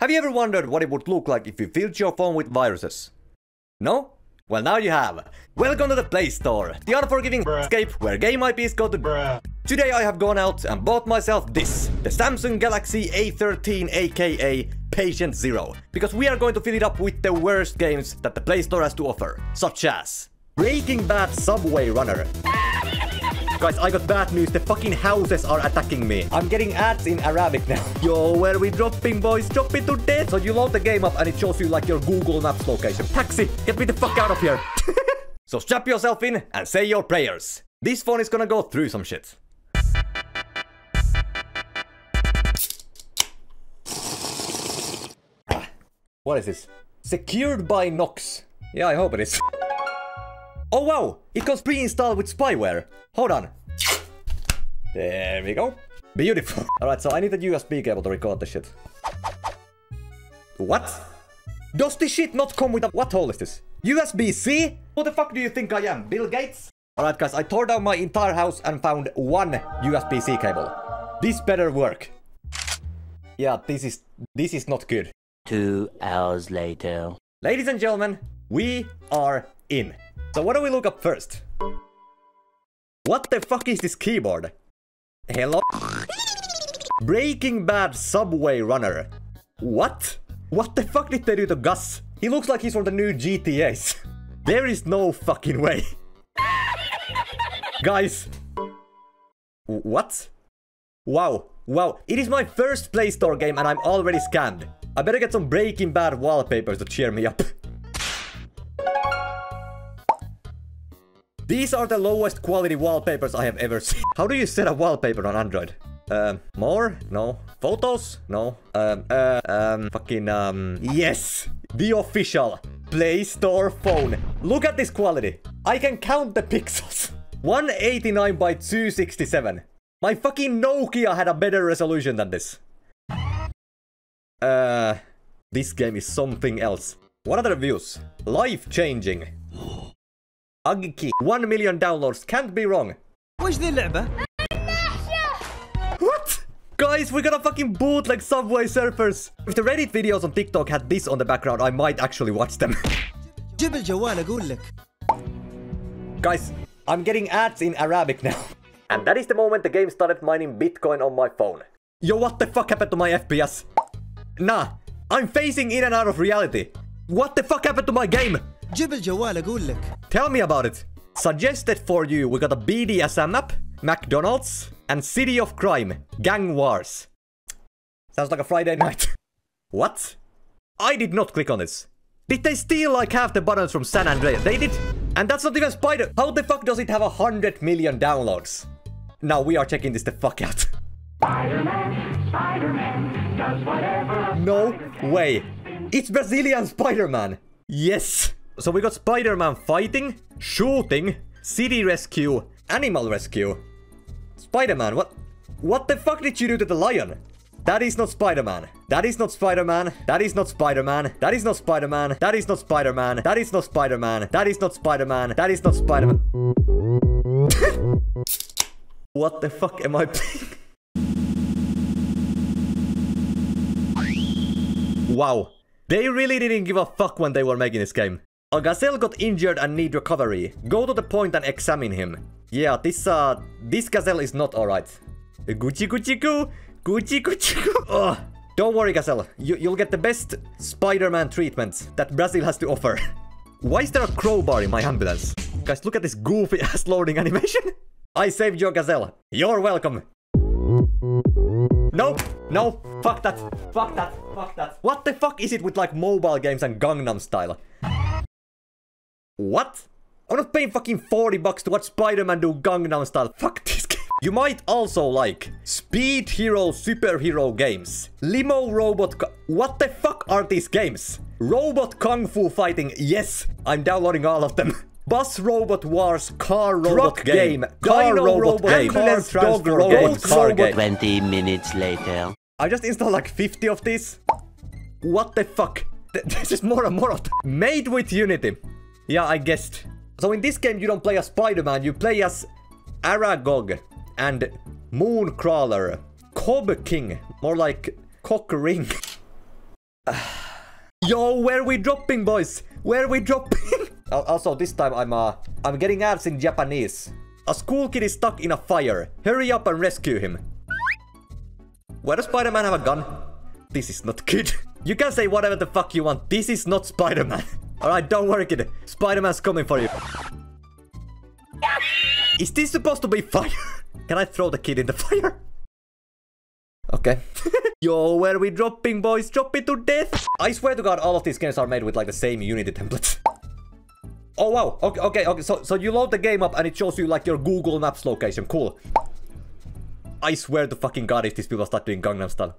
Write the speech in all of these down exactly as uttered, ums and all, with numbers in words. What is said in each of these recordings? Have you ever wondered what it would look like if you filled your phone with viruses? No? Well, now you have. Welcome to the Play Store, the unforgiving Bruh. escape where game I Ps go to Bruh. Today I have gone out and bought myself this, the Samsung Galaxy A thirteen, aka Patient Zero, because we are going to fill it up with the worst games that the Play Store has to offer, such as Breaking Bad Subway Runner. Guys, I got bad news, the fucking houses are attacking me. I'm getting ads in Arabic now. Yo, where we dropping, boys? Drop it to death. So you load the game up and it shows you like your Google Maps location. Taxi, get me the fuck out of here. So strap yourself in and say your prayers. This phone is gonna go through some shit. What is this? Secured by Nox. Yeah, I hope it is. Oh wow, it comes pre-installed with spyware. Hold on. There we go. Beautiful. Alright, so I need a U S B cable to record the shit. What? Does this shit not come with a... What hole is this? U S B C? What the fuck do you think I am, Bill Gates? Alright guys, I tore down my entire house and found one U S B C cable. This better work. Yeah, this is... this is not good. Two hours later. Ladies and gentlemen, we are in. So what do we look up first? What the fuck is this keyboard? Hello? Breaking Bad Subway Runner. What? What the fuck did they do to Gus? He looks like he's from the new G T As. There is no fucking way. Guys. What? Wow. Wow. It is my first Play Store game and I'm already scammed. I better get some Breaking Bad wallpapers to cheer me up. These are the lowest quality wallpapers I have ever seen. How do you set a wallpaper on Android? Um, more? No. Photos? No. Um, uh, um, fucking, um... Yes! The official Play Store phone. Look at this quality. I can count the pixels. one eighty-nine by two sixty-seven. My fucking Nokia had a better resolution than this. Uh... This game is something else. What are the reviews? Life-changing. Agiki. One million downloads, can't be wrong. Where's the lever? What? Guys, we got a fucking boot like Subway Surfers. If the Reddit videos on TikTok had this on the background, I might actually watch them. Guys, I'm getting ads in Arabic now. And that is the moment the game started mining Bitcoin on my phone. Yo, what the fuck happened to my F P S? Nah, I'm phasing in and out of reality. What the fuck happened to my game? Tell me about it. Suggested for you, we got a B D S M app, McDonald's, and City of Crime, Gang Wars. Sounds like a Friday night. What? I did not click on this. Did they steal like half the buttons from San Andreas? They did. And that's not even Spider. How the fuck does it have a hundred million downloads? Now we are checking this the fuck out. Spider-Man, Spider-Man does whatever. No way. It's Brazilian Spider-Man. Yes. So we got Spider-Man fighting, shooting, city rescue, animal rescue. Spider-Man, what? What the fuck did you do to the lion? That is not Spider-Man. That is not Spider-Man. That is not Spider-Man. That is not Spider-Man. That is not Spider-Man. That is not Spider-Man. That is not Spider-Man. That is not Spider-Man. What the fuck am I playing? Wow. They really didn't give a fuck when they were making this game. A gazelle got injured and need recovery. Go to the point and examine him. Yeah, this uh, this gazelle is not alright. Gucci gucci goo, gucci gucci goo. Ugh. Don't worry, gazelle. You, you'll get the best Spider-Man treatment that Brazil has to offer. Why is there a crowbar in my ambulance? Guys, look at this goofy ass loading animation. I saved your gazelle. You're welcome. No, no, fuck that, fuck that, fuck that. What the fuck is it with like mobile games and Gangnam Style? What? I'm not paying fucking forty bucks to watch Spider-Man do Gangnam Style. Fuck this game. You might also like Speed Hero Superhero Games. Limo Robot... What the fuck are these games? Robot Kung Fu Fighting. Yes, I'm downloading all of them. Bus Robot Wars. Car Robot Game. Car Robot Game. Ambulance Dog Robot Car Game. twenty minutes later. I just installed like fifty of these. What the fuck? This is more and more of them. Made with Unity. Yeah, I guessed. So in this game, you don't play as Spider-Man, you play as Aragog and Mooncrawler, Cob King, more like Cock Ring. Yo, where are we dropping, boys? Where are we dropping? Also, this time I'm uh, I'm getting ads in Japanese. A school kid is stuck in a fire. Hurry up and rescue him. Why does Spider-Man have a gun? This is not good. You can say whatever the fuck you want. This is not Spider-Man. Alright, don't worry, kid. Spider-Man's coming for you. Is this supposed to be fire? Can I throw the kid in the fire? Okay. Yo, where are we dropping, boys? Drop it to death. I swear to God, all of these games are made with like the same Unity templates. Oh wow, okay, okay, okay, so, so you load the game up and it shows you like your Google Maps location, cool. I swear to fucking God if these people start doing Gangnam Style.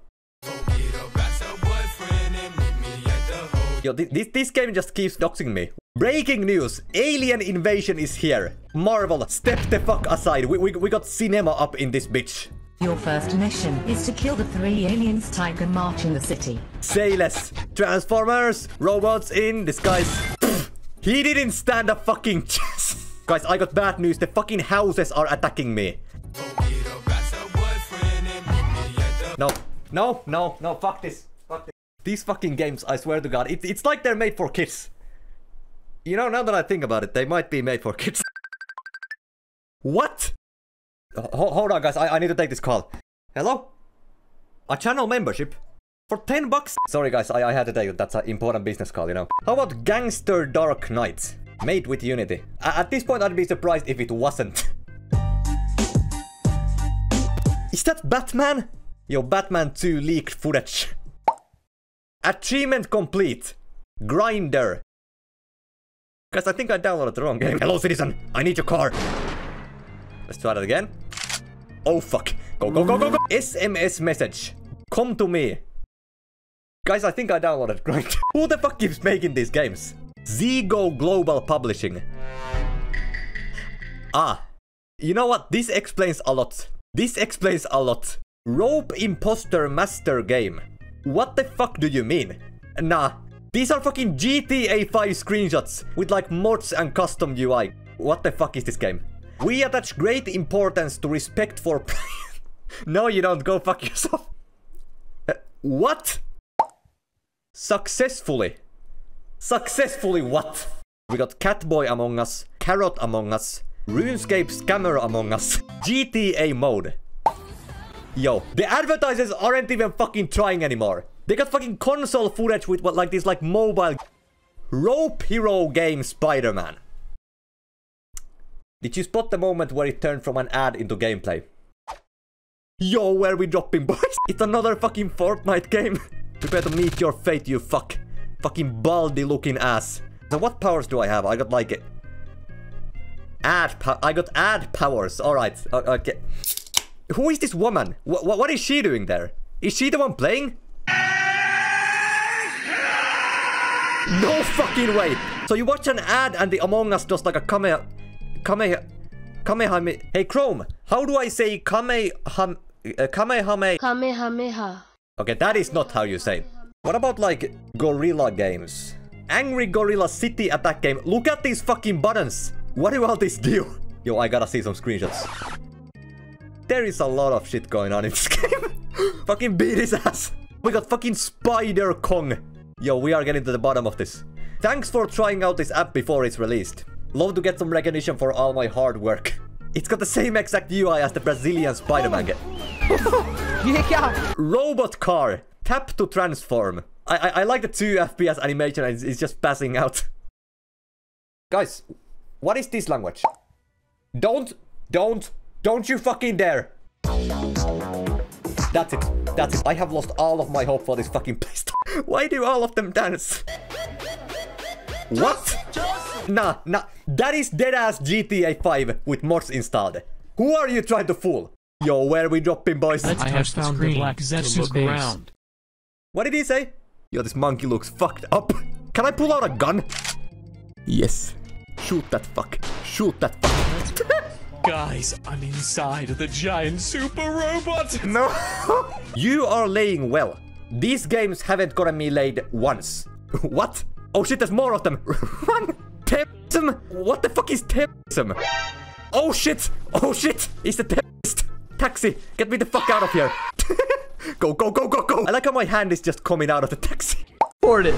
Yo, th this, this game just keeps doxing me. Breaking news, alien invasion is here. Marvel, step the fuck aside, we, we, we got cinema up in this bitch. Your first mission is to kill the three aliens type and march in the city. Say less. Transformers, robots in disguise. He didn't stand a fucking chance. Guys, I got bad news. The fucking houses are attacking me. No, no, no, no. Fuck this. Fuck this. These fucking games, I swear to God. It, it's like they're made for kids. You know, now that I think about it, they might be made for kids. What? H hold on, guys. I, I need to take this call. Hello? A channel membership? For ten bucks? Sorry guys, I, I had to tell you, that's an important business call, you know. How about Gangster Dark Knights? Made with Unity. A at this point, I'd be surprised if it wasn't. Is that Batman? Yo, Batman two leaked footage. Achievement complete. Grindr. Guys, I think I downloaded the wrong game. Hello, citizen. I need your car. Let's try that again. Oh, fuck. Go, go, go, go, go. S M S message. Come to me. Guys, I think I downloaded Grindr. Who the fuck keeps making these games? Z-Go Global Publishing. Ah. You know what? This explains a lot. This explains a lot. Rope Imposter Master game. What the fuck do you mean? Nah. These are fucking G T A five screenshots with like mods and custom U I. What the fuck is this game? We attach great importance to respect for pride. No, you don't. Go fuck yourself. Uh, what? Successfully. Successfully what? We got Catboy Among Us, Carrot Among Us, RuneScape's Camera Among Us, G T A mode. Yo, the advertisers aren't even fucking trying anymore. They got fucking console footage with what like this like mobile rope hero game Spider-Man. Did you spot the moment where it turned from an ad into gameplay? Yo, where are we dropping, boys? It's another fucking Fortnite game. Prepare to meet your fate, you fuck. Fucking baldy looking ass. So what powers do I have? I got like it. Ad pow- I got ad powers. Alright, okay. Who is this woman? Wh what is she doing there? Is she the one playing? No fucking way. So you watch an ad and the Among Us does like a Kamehameha. Kamehameha. Kamehameha. Hey Chrome, how do I say Kamehameha? Kamehameha. Kamehameha. Okay, that is not how you say it. What about like gorilla games? Angry Gorilla City Attack game. Look at these fucking buttons. What do all this do? Yo, I gotta see some screenshots. There is a lot of shit going on in this game. Fucking beat his ass. We got fucking Spider Kong. Yo, we are getting to the bottom of this. Thanks for trying out this app before it's released. Love to get some recognition for all my hard work. It's got the same exact U I as the Brazilian Spider-Man game. Yeah. Robot car. Tap to transform. I, I I like the two F P S animation. It's, it's just passing out. Guys, what is this language? Don't, don't, don't you fucking dare. That's it. That's it. I have lost all of my hope for this fucking Play Store. Why do all of them dance? What? Nah, nah. That is dead-ass G T A five with mods installed. Who are you trying to fool? Yo, where are we dropping, boys? Let's I have found the, the black Zetsu look base. Around. What did he say? Yo, this monkey looks fucked up. Can I pull out a gun? Yes. Shoot that fuck. Shoot that fuck. Guys, I'm inside the giant super robot. No. You are laying well. These games haven't gotten me laid once. What? Oh shit, there's more of them. Run. Tempsum. What the fuck is Tempsum? Oh shit. Oh shit. It's the Tempest. Taxi, get me the fuck out of here. Go, go, go, go, go. I like how my hand is just coming out of the taxi. Board it.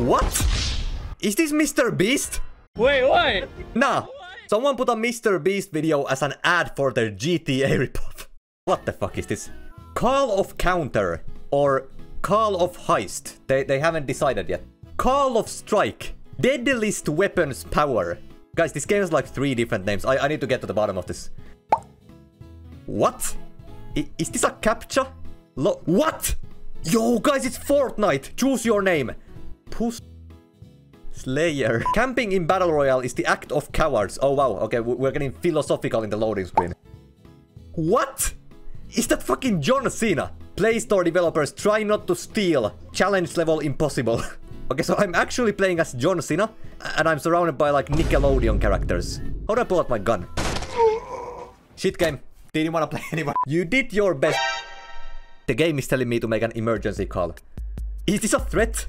What? Is this Mister Beast? Wait, what? Nah. Someone put a Mister Beast video as an ad for their G T A ripoff. What the fuck is this? Call of Counter or Call of Heist. They, they haven't decided yet. Call of Strike. Deadliest Weapons Power. Guys, this game has like three different names. I, I need to get to the bottom of this. What? I, is this a captcha? Lo- what? Yo, guys, it's Fortnite. Choose your name. Puss... Slayer. Camping in Battle Royale is the act of cowards. Oh, wow. Okay, we're getting philosophical in the loading screen. What? Is that fucking John Cena? Play Store developers try not to steal. Challenge level impossible. Okay, so I'm actually playing as John Cena, and I'm surrounded by, like, Nickelodeon characters. How do I pull out my gun? Shit game. Didn't want to play anymore. You did your best. The game is telling me to make an emergency call. Is this a threat?